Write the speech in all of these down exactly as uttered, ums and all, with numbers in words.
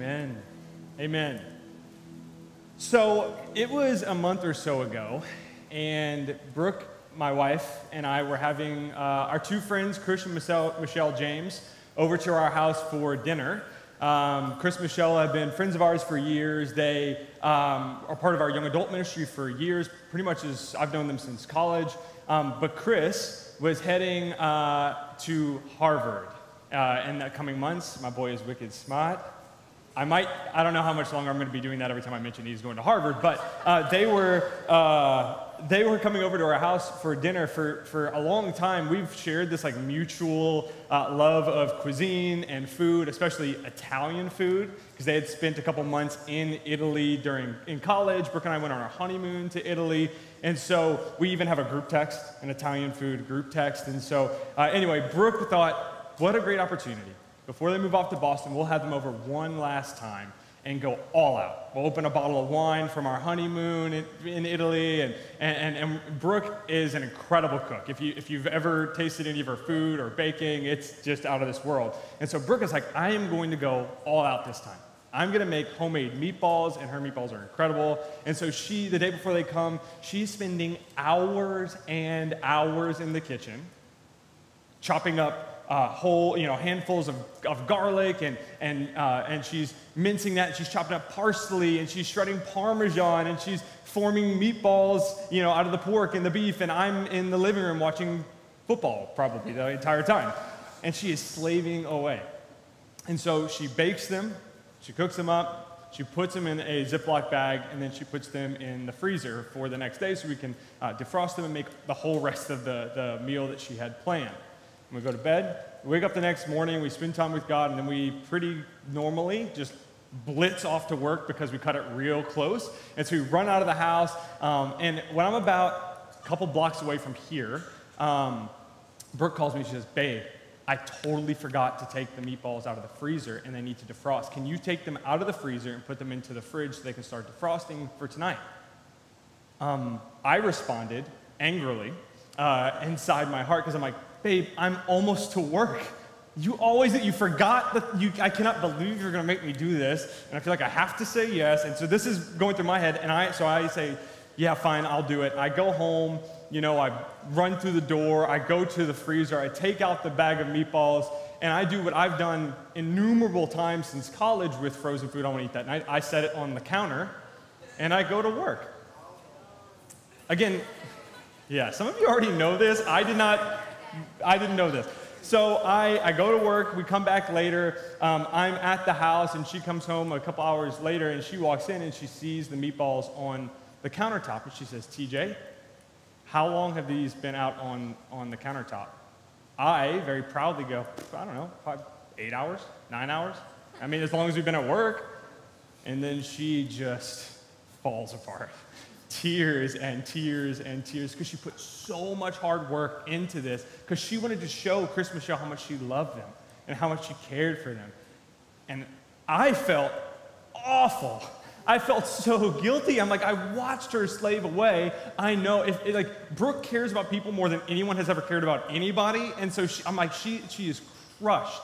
Amen. Amen. So it was a month or so ago, and Brooke, my wife, and I were having uh, our two friends, Chris and Michelle James, over to our house for dinner. Um, Chris and Michelle have been friends of ours for years. They um, are part of our young adult ministry for years, pretty much as I've known them since college. Um, but Chris was heading uh, to Harvard uh, in the coming months. My boy is wicked smart. I might, I don't know how much longer I'm going to be doing that every time I mention he's going to Harvard, but uh, they were uh, they were coming over to our house for dinner for, for a long time. We've shared this like mutual uh, love of cuisine and food, especially Italian food, because they had spent a couple months in Italy during in college. Brooke and I went on our honeymoon to Italy, and so we even have a group text, an Italian food group text. And so uh, anyway, Brooke thought, what a great opportunity. Before they move off to Boston, we'll have them over one last time and go all out. We'll open a bottle of wine from our honeymoon in, in Italy. And, and, and Brooke is an incredible cook. If, you, if you've ever tasted any of her food or baking, it's just out of this world. And so Brooke is like, I am going to go all out this time. I'm going to make homemade meatballs, and her meatballs are incredible. And so she, the day before they come, she's spending hours and hours in the kitchen chopping up Uh, whole, you know, handfuls of, of garlic, and and uh, and she's mincing that, and she's chopping up parsley, and she's shredding Parmesan, and she's forming meatballs, you know, out of the pork and the beef, and I'm in the living room watching football probably the entire time, and she is slaving away. And so she bakes them, she cooks them up, she puts them in a Ziploc bag, and then she puts them in the freezer for the next day so we can uh, defrost them and make the whole rest of the, the meal that she had planned. We go to bed, we wake up the next morning, we spend time with God, and then we pretty normally just blitz off to work because we cut it real close. And so we run out of the house, um, and when I'm about a couple blocks away from here, um, Brooke calls me, she says, babe, I totally forgot to take the meatballs out of the freezer, and they need to defrost. Can you take them out of the freezer and put them into the fridge so they can start defrosting for tonight? Um, I responded angrily uh, inside my heart, because I'm like, babe, I'm almost to work. You always, you forgot, that you, I cannot believe you're going to make me do this. And I feel like I have to say yes. And so this is going through my head. And I, so I say, yeah, fine, I'll do it. I go home, you know, I run through the door. I go to the freezer. I take out the bag of meatballs. And I do what I've done innumerable times since college with frozen food. I want to eat that night. I set it on the counter. And I go to work. Again, yeah, some of you already know this. I did not... I didn't know this. So I, I go to work. We come back later. Um, I'm at the house, and she comes home a couple hours later, and she walks in, and she sees the meatballs on the countertop, and she says, T J, how long have these been out on, on the countertop? I very proudly go, I don't know, probably eight hours, nine hours. I mean, as long as we've been at work. And then she just falls apart. Tears and tears and tears, because she put so much hard work into this, because she wanted to show Chris and Michelle how much she loved them and how much she cared for them. And I felt awful. I felt so guilty. I'm like, I watched her slave away. I know, if it, like, Brooke cares about people more than anyone has ever cared about anybody, and so she, I'm like, she she is crushed.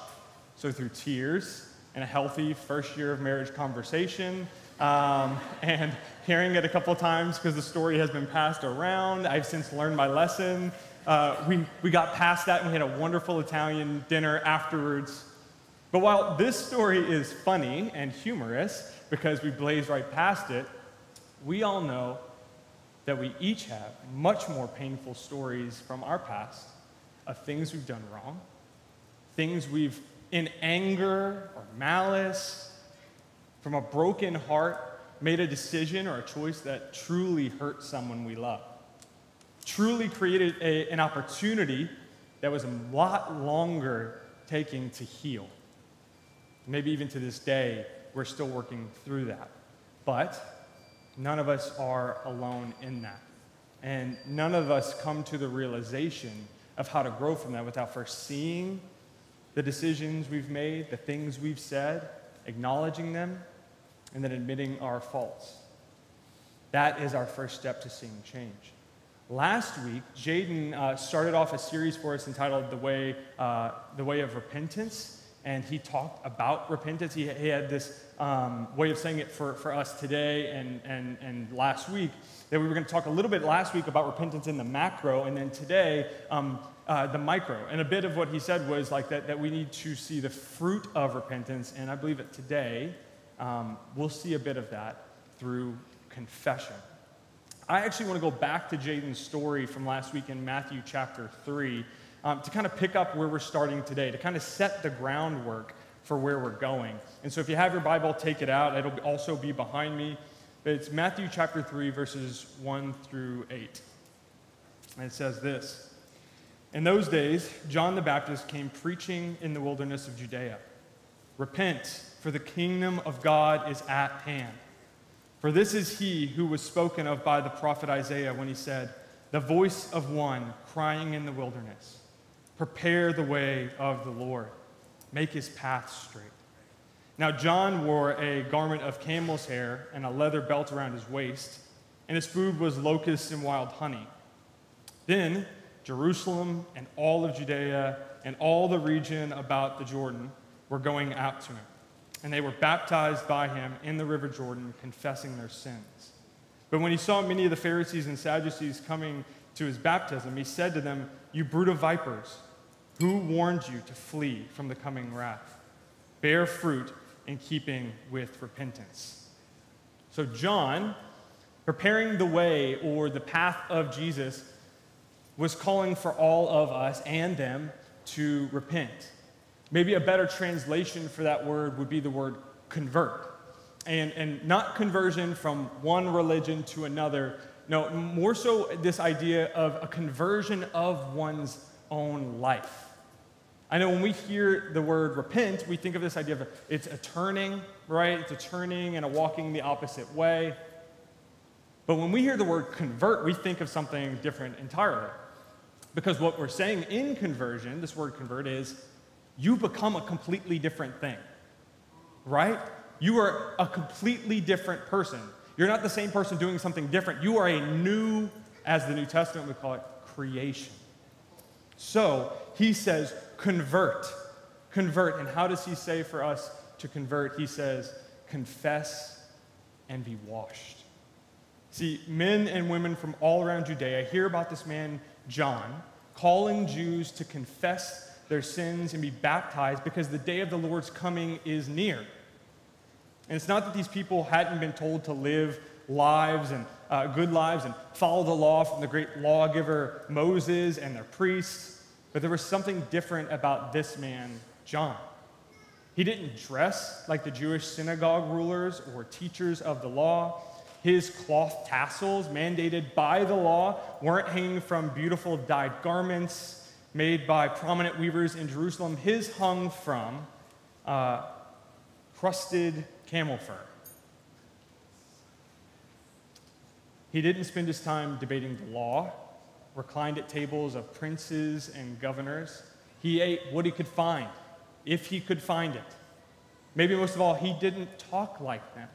So through tears and a healthy first year of marriage conversation, Um, and hearing it a couple times because the story has been passed around. I've since learned my lesson. Uh, we, we got past that, and we had a wonderful Italian dinner afterwards. But while this story is funny and humorous because we blazed right past it, we all know that we each have much more painful stories from our past of things we've done wrong, things we've, in anger or malice, from a broken heart, made a decision or a choice that truly hurt someone we love, truly created a, an opportunity that was a lot longer taking to heal. Maybe even to this day, we're still working through that. But none of us are alone in that. And none of us come to the realization of how to grow from that without first seeing the decisions we've made, the things we've said, acknowledging them, and then admitting our faults. That is our first step to seeing change. Last week, Jaden uh, started off a series for us entitled The Way, uh, The Way of Repentance, and he talked about repentance. He, he had this um, way of saying it for, for us today and, and, and last week, that we were going to talk a little bit last week about repentance in the macro, and then today, um, uh, the micro. And a bit of what he said was like that, that we need to see the fruit of repentance, and I believe that today um, we'll see a bit of that through confession. I actually want to go back to Jaden's story from last week in Matthew chapter three um, to kind of pick up where we're starting today, to kind of set the groundwork for where we're going. And so if you have your Bible, take it out. It'll also be behind me. But it's Matthew chapter three, verses one through eight. And it says this: "In those days, John the Baptist came preaching in the wilderness of Judea, 'Repent, for the kingdom of God is at hand.' For this is he who was spoken of by the prophet Isaiah when he said, 'The voice of one crying in the wilderness, prepare the way of the Lord, make his path straight.' Now John wore a garment of camel's hair and a leather belt around his waist, and his food was locusts and wild honey. Then Jerusalem and all of Judea and all the region about the Jordan were going out to him, and they were baptized by him in the river Jordan, confessing their sins. But when he saw many of the Pharisees and Sadducees coming to his baptism, he said to them, 'You brood of vipers, who warned you to flee from the coming wrath? Bear fruit in keeping with repentance.'" So John, preparing the way or the path of Jesus, was calling for all of us and them to repent. Maybe a better translation for that word would be the word convert. And, and not conversion from one religion to another. No, more so this idea of a conversion of one's own life. I know when we hear the word repent, we think of this idea of a, it's a turning, right? It's a turning and a walking the opposite way. But when we hear the word convert, we think of something different entirely. Because what we're saying in conversion, this word convert, is you become a completely different thing, right? You are a completely different person. You're not the same person doing something different. You are a new, as the New Testament would call it, creation. So he says, convert, convert. And how does he say for us to convert? He says, confess and be washed. See, men and women from all around Judea hear about this man, John, calling Jews to confess their sins and be baptized because the day of the Lord's coming is near. And it's not that these people hadn't been told to live lives and uh, good lives and follow the law from the great lawgiver Moses and their priests, but there was something different about this man, John. He didn't dress like the Jewish synagogue rulers or teachers of the law. His cloth tassels, mandated by the law, weren't hanging from beautiful dyed garments made by prominent weavers in Jerusalem. His hung from uh, crusted camel fur. He didn't spend his time debating the law, reclined at tables of princes and governors. He ate what he could find, if he could find it. Maybe most of all, he didn't talk like them.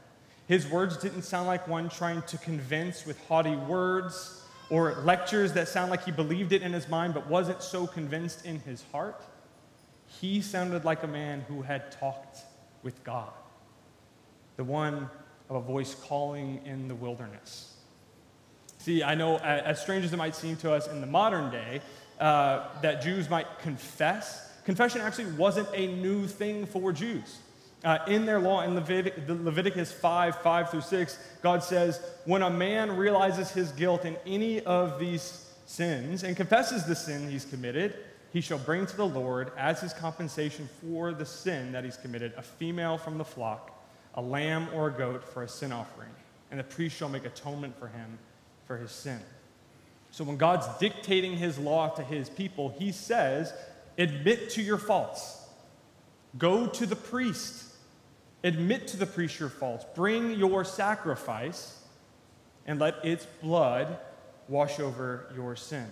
His words didn't sound like one trying to convince with haughty words, or lectures that sound like he believed it in his mind but wasn't so convinced in his heart. He sounded like a man who had talked with God, the one of a voice calling in the wilderness. See, I know, as strange as it might seem to us in the modern day, uh, that Jews might confess. Confession actually wasn't a new thing for Jews. Uh, in their law, in Levit- Leviticus five, five through six, God says, when a man realizes his guilt in any of these sins and confesses the sin he's committed, he shall bring to the Lord as his compensation for the sin that he's committed a female from the flock, a lamb or a goat for a sin offering, and the priest shall make atonement for him for his sin. So when God's dictating his law to his people, he says, admit to your faults. Go to the priest. Admit to the priest your faults. Bring your sacrifice and let its blood wash over your sin,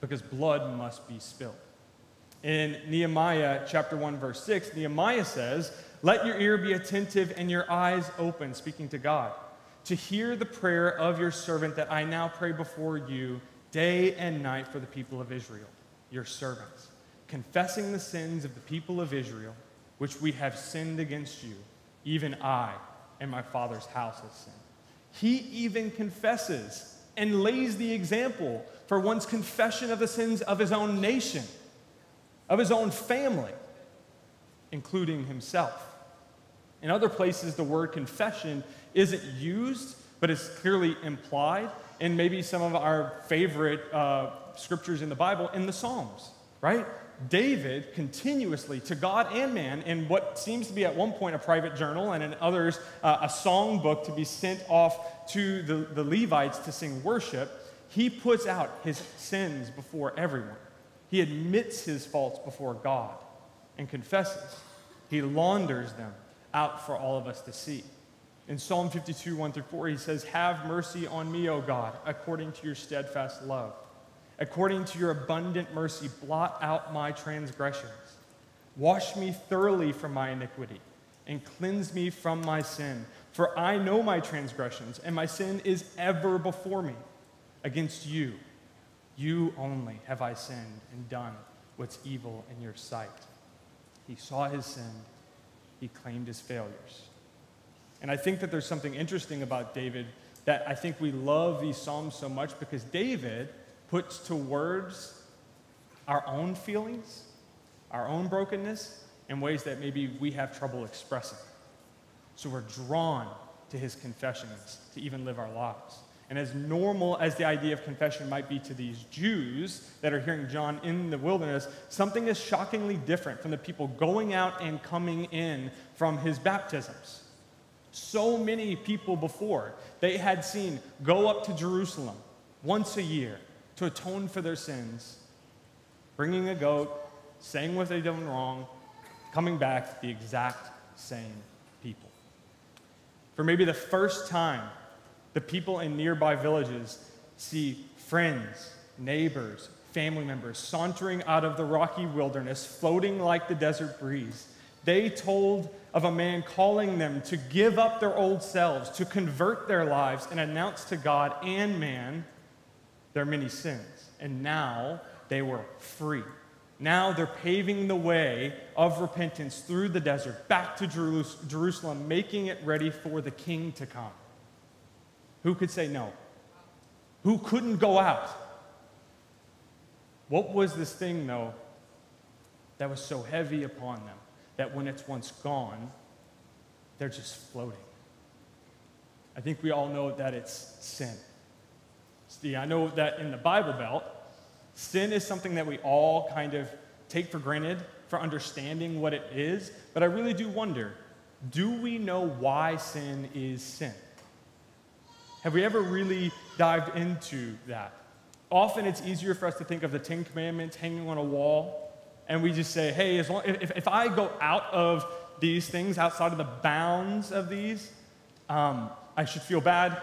because blood must be spilled. In Nehemiah chapter one, verse six, Nehemiah says, let your ear be attentive and your eyes open, speaking to God, to hear the prayer of your servant that I now pray before you day and night for the people of Israel, your servants, confessing the sins of the people of Israel, which we have sinned against you, even I and my father's house has sinned. He even confesses and lays the example for one's confession of the sins of his own nation, of his own family, including himself. In other places, the word confession isn't used, but it's clearly implied in maybe some of our favorite uh, scriptures in the Bible, in the Psalms, right? David continuously, to God and man, in what seems to be at one point a private journal and in others uh, a song book to be sent off to the, the Levites to sing worship, he puts out his sins before everyone. He admits his faults before God and confesses. He launders them out for all of us to see. In Psalm fifty-two, one through four, he says, "Have mercy on me, O God, according to your steadfast love. According to your abundant mercy, blot out my transgressions. Wash me thoroughly from my iniquity, and cleanse me from my sin. For I know my transgressions, and my sin is ever before me. Against you, you only have I sinned and done what's evil in your sight." He saw his sin. He claimed his failures. And I think that there's something interesting about David, that I think we love these Psalms so much because David puts to words our own feelings, our own brokenness, in ways that maybe we have trouble expressing. So we're drawn to his confessions to even live our lives. And as normal as the idea of confession might be to these Jews that are hearing John in the wilderness, something is shockingly different from the people going out and coming in from his baptisms. So many people before, they had seen go up to Jerusalem once a year to atone for their sins, bringing a goat, saying what they've done wrong, coming back, the exact same people. For maybe the first time, the people in nearby villages see friends, neighbors, family members sauntering out of the rocky wilderness, floating like the desert breeze. They told of a man calling them to give up their old selves, to convert their lives, and announce to God and man their many sins, and now they were free. Now they're paving the way of repentance through the desert, back to Jerusalem, making it ready for the king to come. Who could say no? Who couldn't go out? What was this thing, though, that was so heavy upon them that when it's once gone, they're just floating? I think we all know that it's sin. See, I know that in the Bible Belt, sin is something that we all kind of take for granted for understanding what it is, but I really do wonder, do we know why sin is sin? Have we ever really dived into that? Often it's easier for us to think of the Ten Commandments hanging on a wall, and we just say, hey, as long, if, if I go out of these things, outside of the bounds of these, um, I should feel bad.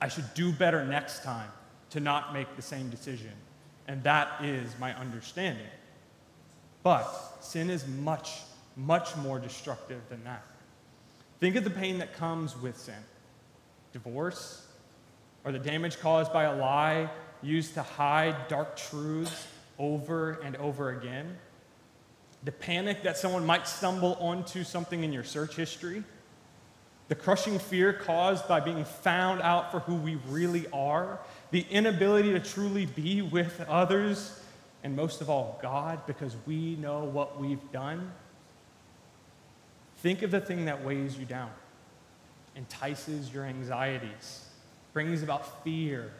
I should do better next time to not make the same decision. And that is my understanding. But sin is much, much more destructive than that. Think of the pain that comes with sin. Divorce, or the damage caused by a lie used to hide dark truths over and over again. The panic that someone might stumble onto something in your search history. The crushing fear caused by being found out for who we really are, the inability to truly be with others, and most of all, God, because we know what we've done. Think of the thing that weighs you down, entices your anxieties, brings about fear,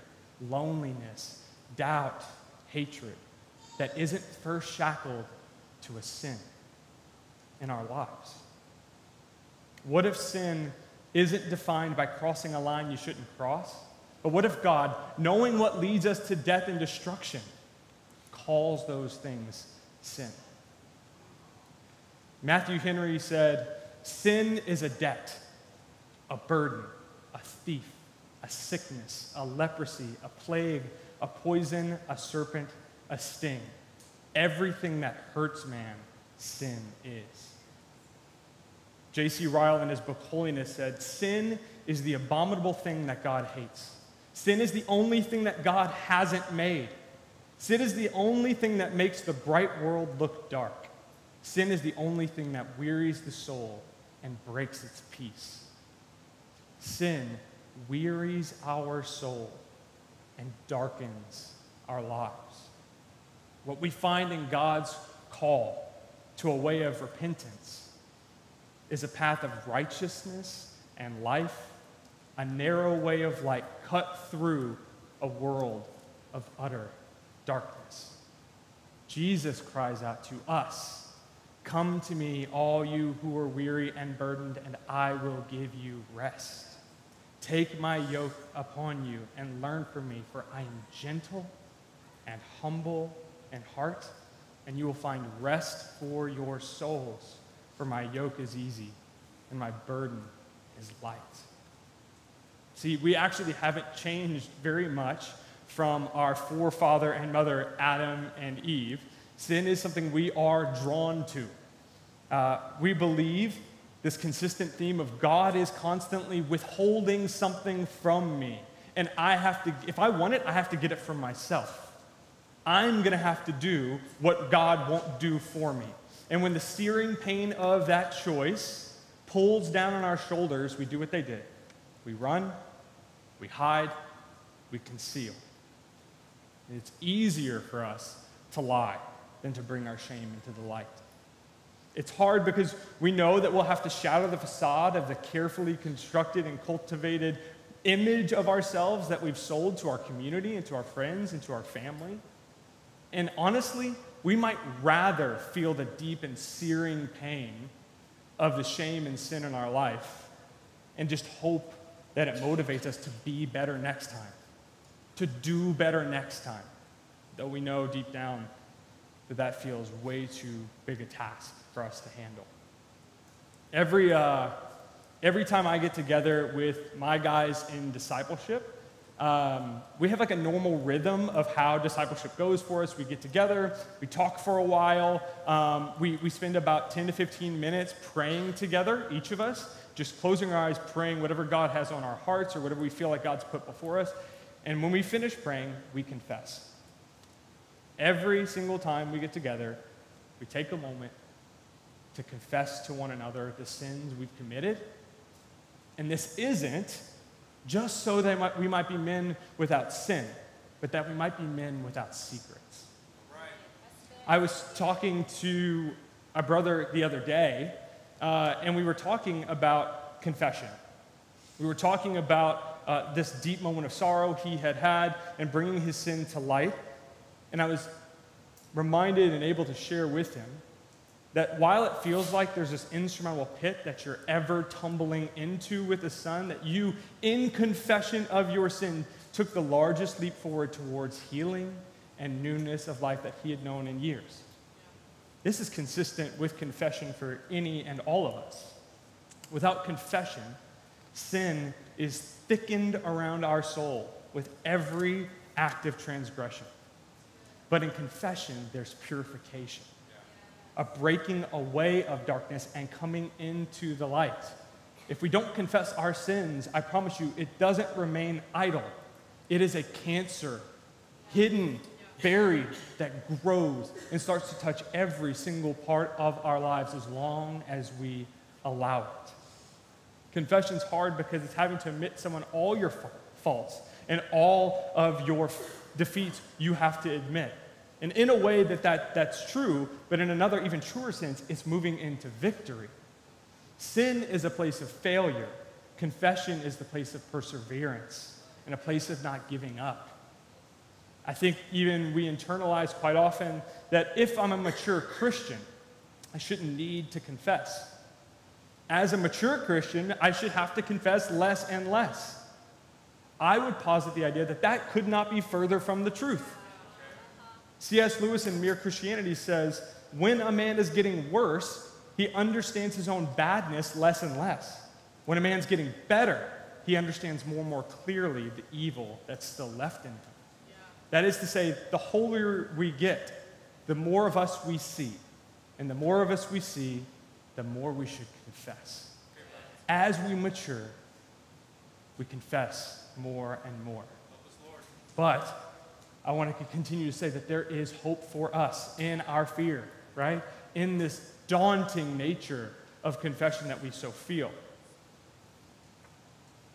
loneliness, doubt, hatred, that isn't first shackled to a sin in our lives. What if sin isn't defined by crossing a line you shouldn't cross? But what if God, knowing what leads us to death and destruction, calls those things sin? Matthew Henry said, "Sin is a debt, a burden, a thief, a sickness, a leprosy, a plague, a poison, a serpent, a sting. Everything that hurts man, sin is." J C Ryle, in his book Holiness, said, "Sin is the abominable thing that God hates. Sin is the only thing that God hasn't made. Sin is the only thing that makes the bright world look dark. Sin is the only thing that wearies the soul and breaks its peace. Sin wearies our soul and darkens our lives. What we find in God's call to a way of repentance is a path of righteousness and life, a narrow way of light cut through a world of utter darkness. Jesus cries out to us, "Come to me, all you who are weary and burdened, and I will give you rest. Take my yoke upon you and learn from me, for I am gentle and humble in heart, and you will find rest for your souls, for my yoke is easy and my burden is light." See, we actually haven't changed very much from our forefather and mother, Adam and Eve. Sin is something we are drawn to. Uh, we believe this consistent theme of God is constantly withholding something from me, and I have to, if I want it, I have to get it from myself. I'm going to have to do what God won't do for me. And when the searing pain of that choice pulls down on our shoulders, we do what they did. We run, we hide, we conceal. And it's easier for us to lie than to bring our shame into the light. It's hard because we know that we'll have to shatter the facade of the carefully constructed and cultivated image of ourselves that we've sold to our community and to our friends and to our family. And honestly, we might rather feel the deep and searing pain of the shame and sin in our life and just hope that it motivates us to be better next time, to do better next time, though we know deep down that that feels way too big a task for us to handle. Every, uh, every time I get together with my guys in discipleship, Um, we have like a normal rhythm of how discipleship goes for us. We get together, we talk for a while, um, we, we spend about ten to fifteen minutes praying together, each of us, just closing our eyes, praying whatever God has on our hearts or whatever we feel like God's put before us. And when we finish praying, we confess. Every single time we get together, we take a moment to confess to one another the sins we've committed. And this isn't just so that we might be men without sin, but that we might be men without secrets. Right. I was talking to a brother the other day, uh, and we were talking about confession. We were talking about uh, this deep moment of sorrow he had had and bringing his sin to light. And I was reminded and able to share with him that while it feels like there's this insurmountable pit that you're ever tumbling into with the sun, that you, in confession of your sin, took the largest leap forward towards healing and newness of life that he had known in years. This is consistent with confession for any and all of us. Without confession, sin is thickened around our soul with every act of transgression. But in confession, there's purification, a breaking away of darkness and coming into the light. If we don't confess our sins, I promise you, it doesn't remain idle. It is a cancer, hidden, buried, that grows and starts to touch every single part of our lives as long as we allow it. Confession's hard because it's having to admit someone all your faults and all of your defeats you have to admit. And in a way that, that that's true, but in another even truer sense, it's moving into victory. Sin is a place of failure. Confession is the place of perseverance and a place of not giving up. I think even we internalize quite often that if I'm a mature Christian, I shouldn't need to confess. As a mature Christian, I should have to confess less and less. I would posit the idea that that could not be further from the truth. C S Lewis in Mere Christianity says, when a man is getting worse, he understands his own badness less and less. When a man's getting better, he understands more and more clearly the evil that's still left in him. Yeah. That is to say, the holier we get, the more of us we see. And the more of us we see, the more we should confess. As we mature, we confess more and more. But I want to continue to say that there is hope for us in our fear, right? In this daunting nature of confession that we so feel.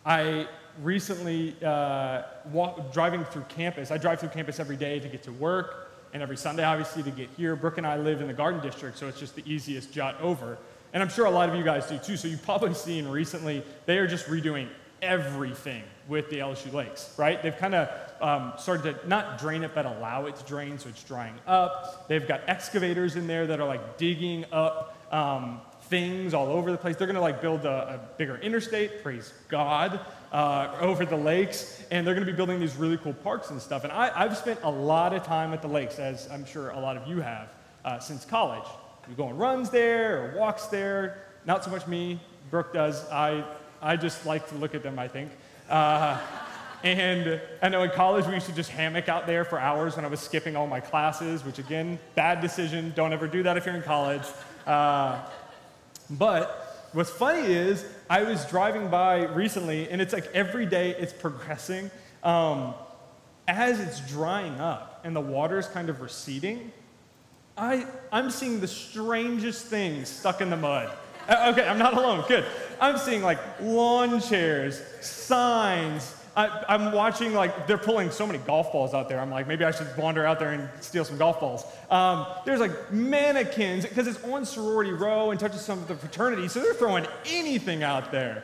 I recently, uh, walk, driving through campus, I drive through campus every day to get to work, and every Sunday, obviously, to get here. Brooke and I live in the Garden District, so it's just the easiest jot over. And I'm sure a lot of you guys do, too, so you've probably seen recently, they are just redoing everything with the L S U lakes, right? They've kind of um, started to not drain it, but allow it to drain, so it's drying up. They've got excavators in there that are, like, digging up um, things all over the place. They're going to, like, build a, a bigger interstate, praise God, uh, over the lakes, and they're going to be building these really cool parks and stuff. And I, I've spent a lot of time at the lakes, as I'm sure a lot of you have, uh, since college. You go on runs there or walks there. Not so much me. Brooke does. I... I just like to look at them, I think. Uh, and I know in college we used to just hammock out there for hours when I was skipping all my classes, which again, bad decision. Don't ever do that if you're in college. Uh, but what's funny is I was driving by recently, and it's like every day it's progressing. Um, as it's drying up and the water's kind of receding, I, I'm seeing the strangest things stuck in the mud. Okay, I'm not alone. Good. I'm seeing, like, lawn chairs, signs. I, I'm watching, like, they're pulling so many golf balls out there. I'm like, maybe I should wander out there and steal some golf balls. Um, there's, like, mannequins, because it's on sorority row and touches some of the fraternity, so they're throwing anything out there.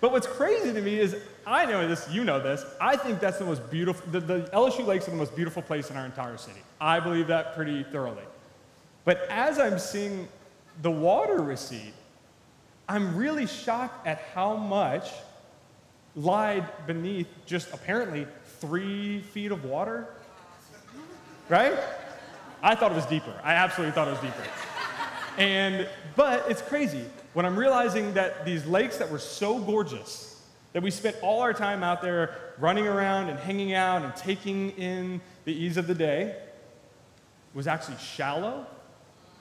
But what's crazy to me is, I know this, you know this, I think that's the most beautiful, the, the L S U lakes are the most beautiful place in our entire city. I believe that pretty thoroughly. But as I'm seeing the water recede, I'm really shocked at how much lied beneath just apparently three feet of water, right? I thought it was deeper. I absolutely thought it was deeper. And, but it's crazy when I'm realizing that these lakes that were so gorgeous, that we spent all our time out there running around and hanging out and taking in the ease of the day, was actually shallow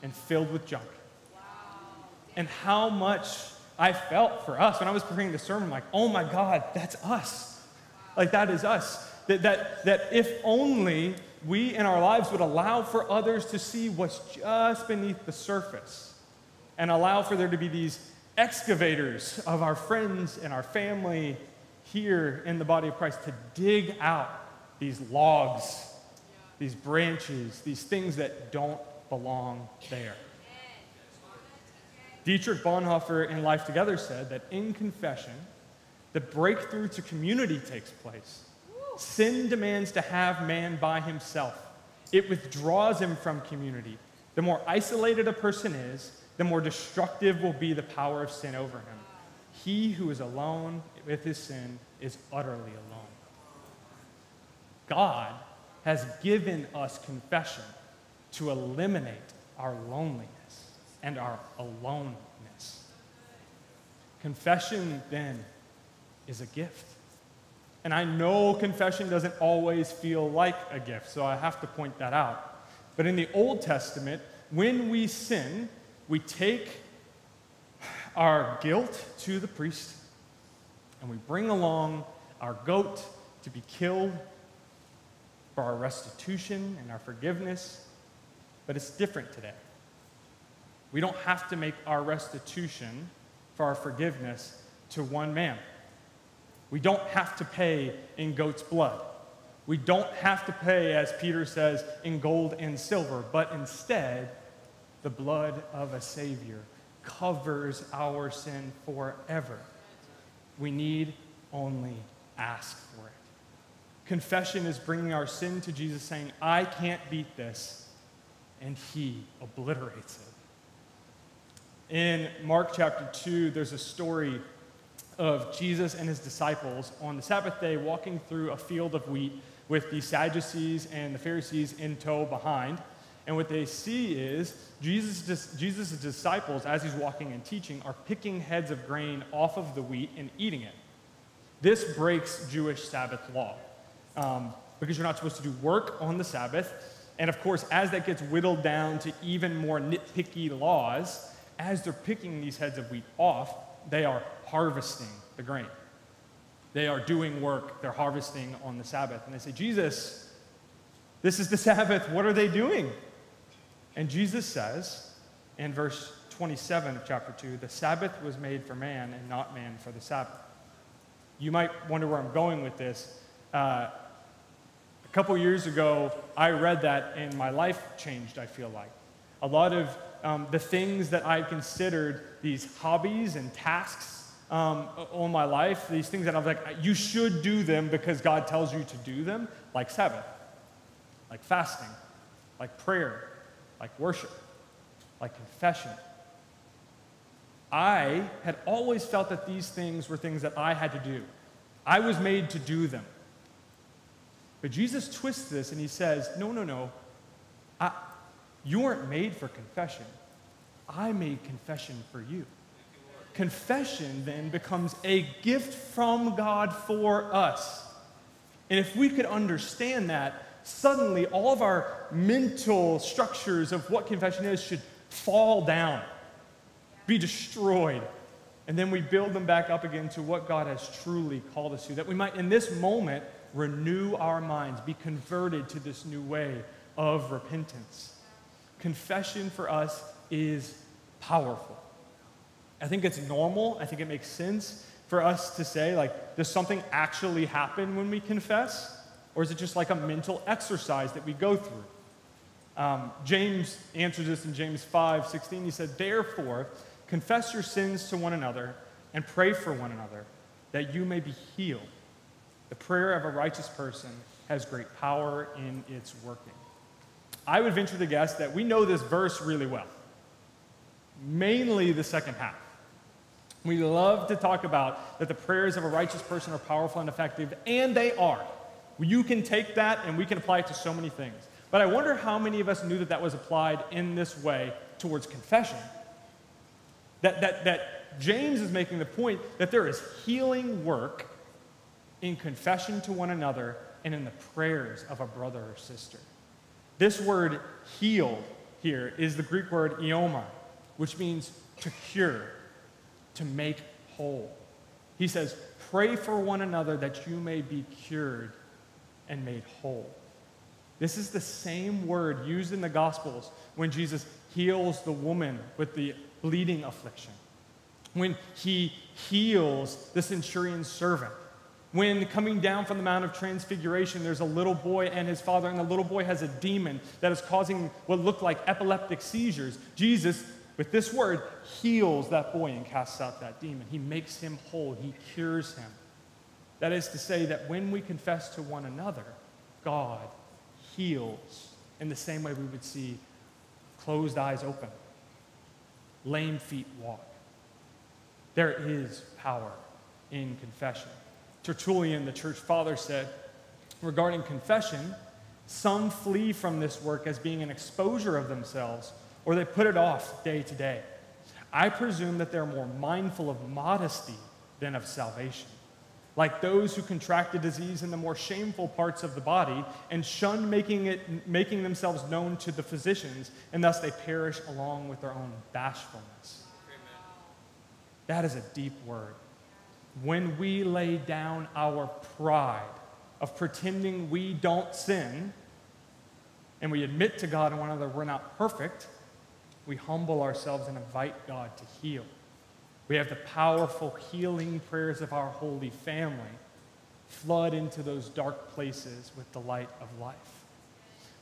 and filled with junk. And how much I felt for us. When I was preparing the sermon, I'm like, oh my God, that's us. Like, that is us. That, that, that if only we in our lives would allow for others to see what's just beneath the surface and allow for there to be these excavators of our friends and our family here in the body of Christ to dig out these logs, these branches, these things that don't belong there. Dietrich Bonhoeffer in Life Together said that in confession, the breakthrough to community takes place. Sin demands to have man by himself. It withdraws him from community. The more isolated a person is, the more destructive will be the power of sin over him. He who is alone with his sin is utterly alone. God has given us confession to eliminate our loneliness and our aloneness. Confession, then, is a gift. And I know confession doesn't always feel like a gift, so I have to point that out. But in the Old Testament, when we sin, we take our guilt to the priest, and we bring along our goat to be killed for our restitution and our forgiveness. But it's different today. We don't have to make our restitution for our forgiveness to one man. We don't have to pay in goat's blood. We don't have to pay, as Peter says, in gold and silver, but instead, the blood of a Savior covers our sin forever. We need only ask for it. Confession is bringing our sin to Jesus, saying, I can't beat this, and He obliterates it. In Mark chapter two, there's a story of Jesus and his disciples on the Sabbath day walking through a field of wheat with the Sadducees and the Pharisees in tow behind. And what they see is Jesus' Jesus' disciples, as he's walking and teaching, are picking heads of grain off of the wheat and eating it. This breaks Jewish Sabbath law um, because you're not supposed to do work on the Sabbath. And of course, as that gets whittled down to even more nitpicky laws, as they're picking these heads of wheat off, they are harvesting the grain. They are doing work. They're harvesting on the Sabbath. And they say, Jesus, This is the Sabbath. What are they doing? And Jesus says in verse twenty-seven of chapter two, the Sabbath was made for man and not man for the Sabbath. You might wonder where I'm going with this. Uh, a couple years ago, I read that and my life changed, I feel like. A lot of um, the things that I considered these hobbies and tasks um, all my life, these things that I was like, you should do them because God tells you to do them, like Sabbath, like fasting, like prayer, like worship, like confession. I had always felt that these things were things that I had to do. I was made to do them. But Jesus twists this and he says, no, no, no. I, you weren't made for confession. I made confession for you. Confession then becomes a gift from God for us. And if we could understand that, suddenly all of our mental structures of what confession is should fall down, be destroyed, and then we build them back up again to what God has truly called us to, that we might in this moment renew our minds, be converted to this new way of repentance. Confession for us is powerful. I think it's normal. I think it makes sense for us to say, like, does something actually happen when we confess? Or is it just like a mental exercise that we go through? Um, James answers this in James five sixteen. He said, therefore, confess your sins to one another and pray for one another that you may be healed. The prayer of a righteous person has great power in its working. I would venture to guess that we know this verse really well, mainly the second half. We love to talk about that the prayers of a righteous person are powerful and effective, and they are. You can take that and we can apply it to so many things. But I wonder how many of us knew that that was applied in this way towards confession. That, that, that James is making the point that there is healing work in confession to one another and in the prayers of a brother or sister. This word heal here is the Greek word ioma, which means to cure, to make whole. He says, pray for one another that you may be cured and made whole. This is the same word used in the Gospels when Jesus heals the woman with the bleeding affliction, when he heals the centurion's servant, when coming down from the Mount of Transfiguration, there's a little boy and his father, and the little boy has a demon that is causing what looked like epileptic seizures. Jesus, with this word, heals that boy and casts out that demon. He makes him whole. He cures him. That is to say that when we confess to one another, God heals in the same way we would see closed eyes open, lame feet walk. There is power in confession. Tertullian, the church father, said, regarding confession, some flee from this work as being an exposure of themselves, or they put it off day to day. I presume that they're more mindful of modesty than of salvation, like those who contract a disease in the more shameful parts of the body and shun making it, making themselves known to the physicians, and thus they perish along with their own bashfulness. Amen. That is a deep word. When we lay down our pride of pretending we don't sin, and we admit to God and one another we're not perfect, we humble ourselves and invite God to heal. We have the powerful healing prayers of our holy family flood into those dark places with the light of life.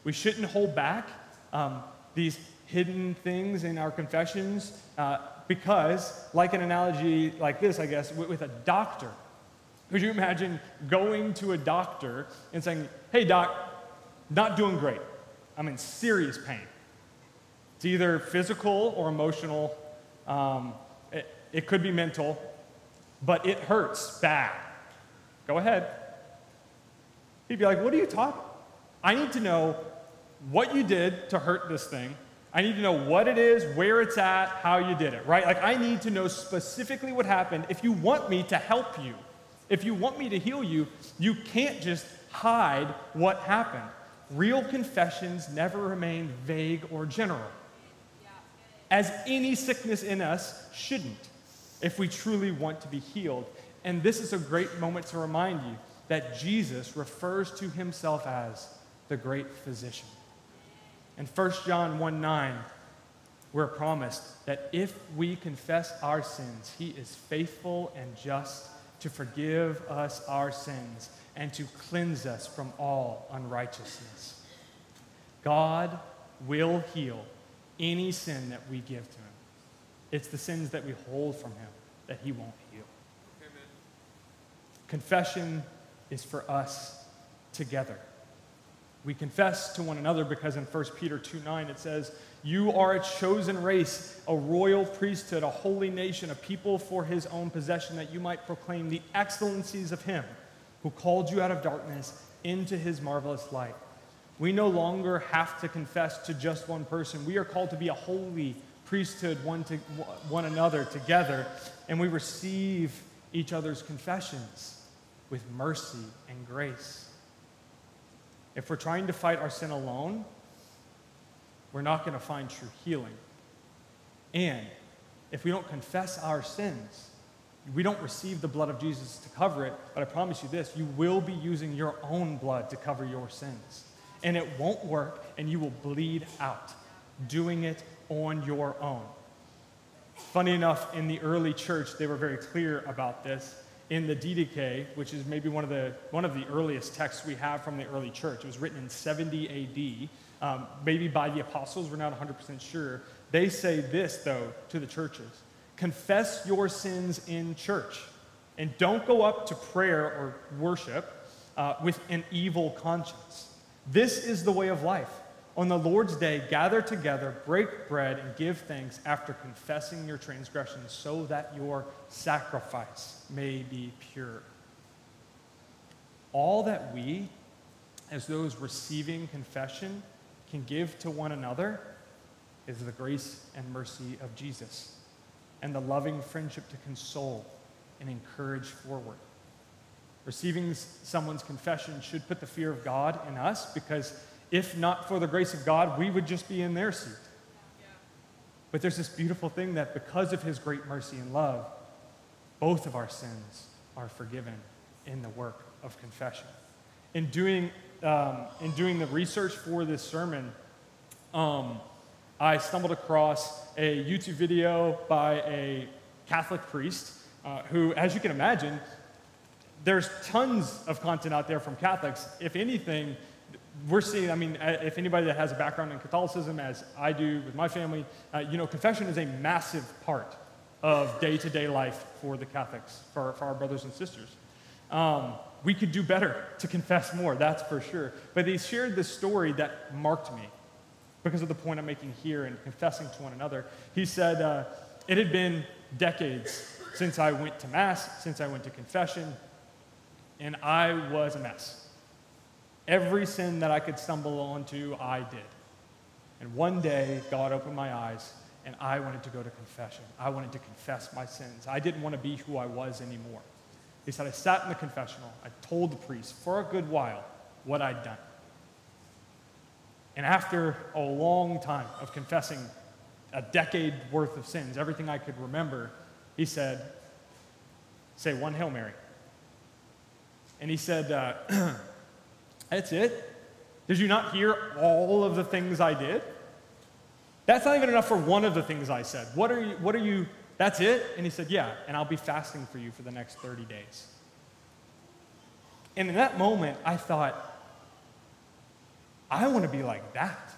We shouldn't hold back um, these hidden things in our confessions uh, because, like an analogy like this, I guess, with, with a doctor. Could you imagine going to a doctor and saying, hey, doc, not doing great. I'm in serious pain. It's either physical or emotional. Um, It could be mental, but it hurts bad. Go ahead. He'd be like, what are you talking? I need to know what you did to hurt this thing. I need to know what it is, where it's at, how you did it, right? Like, I need to know specifically what happened. If you want me to help you, if you want me to heal you, you can't just hide what happened. Real confessions never remain vague or general, as any sickness in us shouldn't, if we truly want to be healed. And this is a great moment to remind you that Jesus refers to himself as the great physician. In First John one nine, we're promised that if we confess our sins, he is faithful and just to forgive us our sins and to cleanse us from all unrighteousness. God will heal any sin that we give to him. It's the sins that we hold from him that he won't heal. Amen. Confession is for us together. We confess to one another because in First Peter two nine it says, "You are a chosen race, a royal priesthood, a holy nation, a people for his own possession, that you might proclaim the excellencies of him who called you out of darkness into his marvelous light." We no longer have to confess to just one person. We are called to be a holy priesthood one to one another together, and we receive each other's confessions with mercy and grace. If we're trying to fight our sin alone, we're not going to find true healing. And if we don't confess our sins, we don't receive the blood of Jesus to cover it, but I promise you this, you will be using your own blood to cover your sins. And it won't work, and you will bleed out, doing it on your own. Funny enough, in the early church, they were very clear about this. In the D D K, which is maybe one of the one of the earliest texts we have from the early church. It was written in seventy A D, um, maybe by the apostles. We're not one hundred percent sure. They say this, though, to the churches. Confess your sins in church, and don't go up to prayer or worship uh, with an evil conscience. This is the way of life. On the Lord's day, gather together, break bread, and give thanks after confessing your transgressions so that your sacrifice may be pure. All that we, as those receiving confession, can give to one another is the grace and mercy of Jesus and the loving friendship to console and encourage forward. Receiving someone's confession should put the fear of God in us, because if not for the grace of God, we would just be in their seat. Yeah. But there's this beautiful thing that because of his great mercy and love, both of our sins are forgiven in the work of confession. In doing, um, in doing the research for this sermon, um, I stumbled across a YouTube video by a Catholic priest uh, who, as you can imagine, there's tons of content out there from Catholics. If anything, we're seeing, I mean, if anybody that has a background in Catholicism, as I do with my family, uh, you know, confession is a massive part of day-to-day life for the Catholics, for, for our brothers and sisters. Um, we could do better to confess more, that's for sure. But he shared this story that marked me because of the point I'm making here in confessing to one another. He said, uh, it had been decades since I went to Mass, since I went to confession, and I was a mess. Every sin that I could stumble onto, I did. And one day, God opened my eyes, and I wanted to go to confession. I wanted to confess my sins. I didn't want to be who I was anymore. He said, I sat in the confessional. I told the priest for a good while what I'd done. And after a long time of confessing a decade worth of sins, everything I could remember, he said, say one Hail Mary. And he said, uh, that's it? Did you not hear all of the things I did? That's not even enough for one of the things I said. What are you, what are you, that's it? And he said, yeah, and I'll be fasting for you for the next thirty days. And in that moment, I thought, I want to be like that.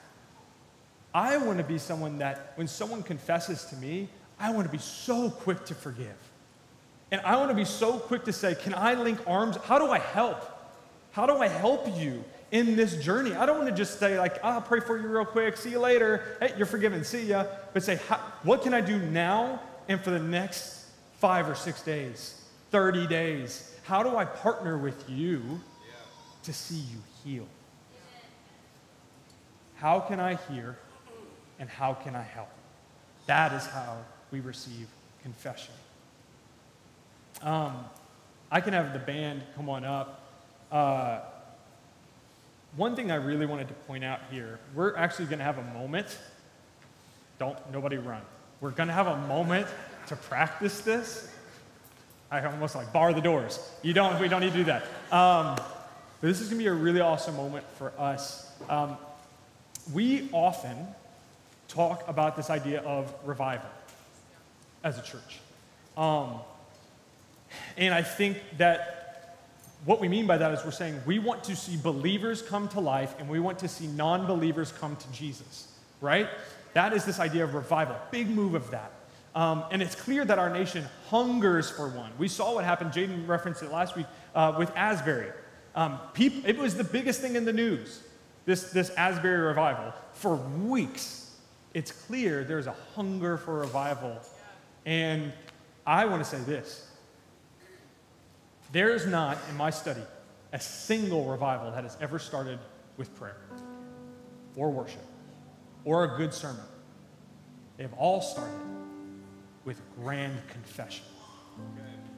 I want to be someone that, when someone confesses to me, I want to be so quick to forgive. And I want to be so quick to say, can I link arms? How do I help? How do I help you in this journey? I don't want to just say, like, I'll pray for you real quick, see you later, hey, you're forgiven, see ya. But say, how, what can I do now and for the next five or six days, thirty days? How do I partner with you yeah. to see you heal? How can I hear and how can I help? That is how we receive confession. Um, I can have the band come on up. Uh, one thing I really wanted to point out here, we're actually going to have a moment. Don't, nobody run. We're going to have a moment to practice this. I almost like bar the doors. You don't, we don't need to do that. Um, But this is going to be a really awesome moment for us. Um, we often talk about this idea of revival as a church. Um, and I think that what we mean by that is we're saying we want to see believers come to life and we want to see non-believers come to Jesus, right? That is this idea of revival, big move of that. Um, and it's clear that our nation hungers for one. We saw what happened, Jaden referenced it last week, uh, with Asbury. Um, people, it was the biggest thing in the news, this, this Asbury revival. For weeks, it's clear there's a hunger for revival. And I want to say this. There's not, in my study, a single revival that has ever started with prayer or worship or a good sermon. They have all started with grand confession.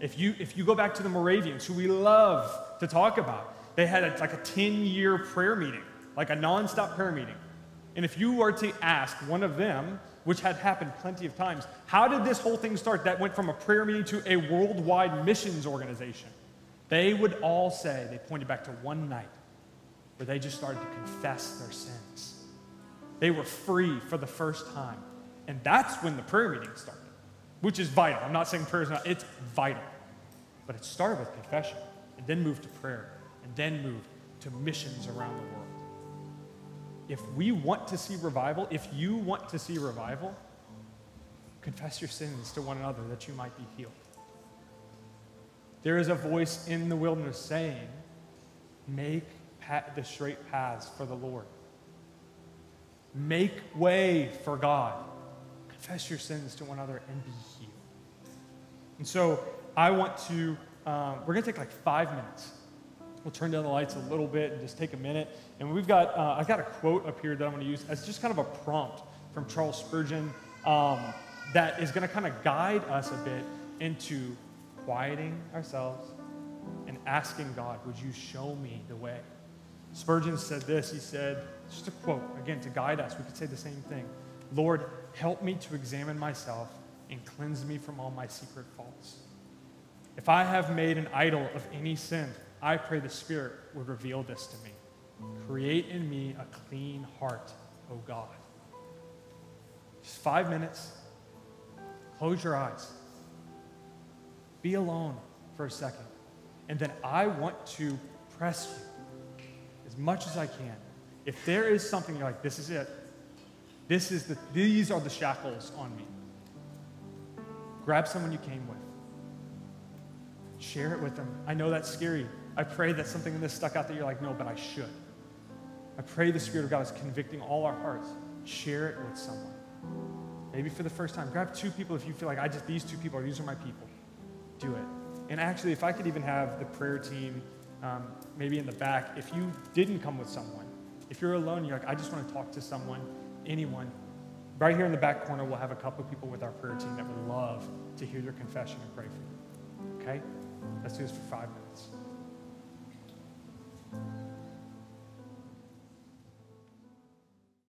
If you, if you go back to the Moravians, who we love to talk about, they had a, like a ten-year prayer meeting, like a nonstop prayer meeting. And if you were to ask one of them, which had happened plenty of times, how did this whole thing start that went from a prayer meeting to a worldwide missions organization? They would all say, they pointed back to one night where they just started to confess their sins. They were free for the first time. And that's when the prayer meeting started, which is vital. I'm not saying prayer is not, it's vital. But it started with confession, and then moved to prayer, and then moved to missions around the world. If we want to see revival, if you want to see revival, confess your sins to one another that you might be healed. There is a voice in the wilderness saying, make the straight paths for the Lord. Make way for God. Confess your sins to one another and be healed. And so I want to, um, we're going to take like five minutes. We'll turn down the lights a little bit and just take a minute. And we've got, uh, I've got a quote up here that I'm going to use as just kind of a prompt from Charles Spurgeon um, that is going to kind of guide us a bit into quieting ourselves and asking God, would you show me the way? Spurgeon said this, he said, just a quote, again, to guide us. We could say the same thing. Lord, help me to examine myself and cleanse me from all my secret faults. If I have made an idol of any sin, I pray the Spirit would reveal this to me. Create in me a clean heart, O God. Just five minutes. Close your eyes. Be alone for a second. And then I want to press you as much as I can. If there is something you're like, this is it. This is the, these are the shackles on me. Grab someone you came with. Share it with them. I know that's scary. I pray that something in this stuck out that you're like, no, but I should. I pray the Spirit of God is convicting all our hearts. Share it with someone. Maybe for the first time. Grab two people if you feel like, I just, these two people, these are my people. Do it. And actually, if I could even have the prayer team um, maybe in the back, if you didn't come with someone, if you're alone, you're like, I just want to talk to someone, anyone, right here in the back corner, we'll have a couple of people with our prayer team that would love to hear your confession and pray for you. Okay? Let's do this for five minutes.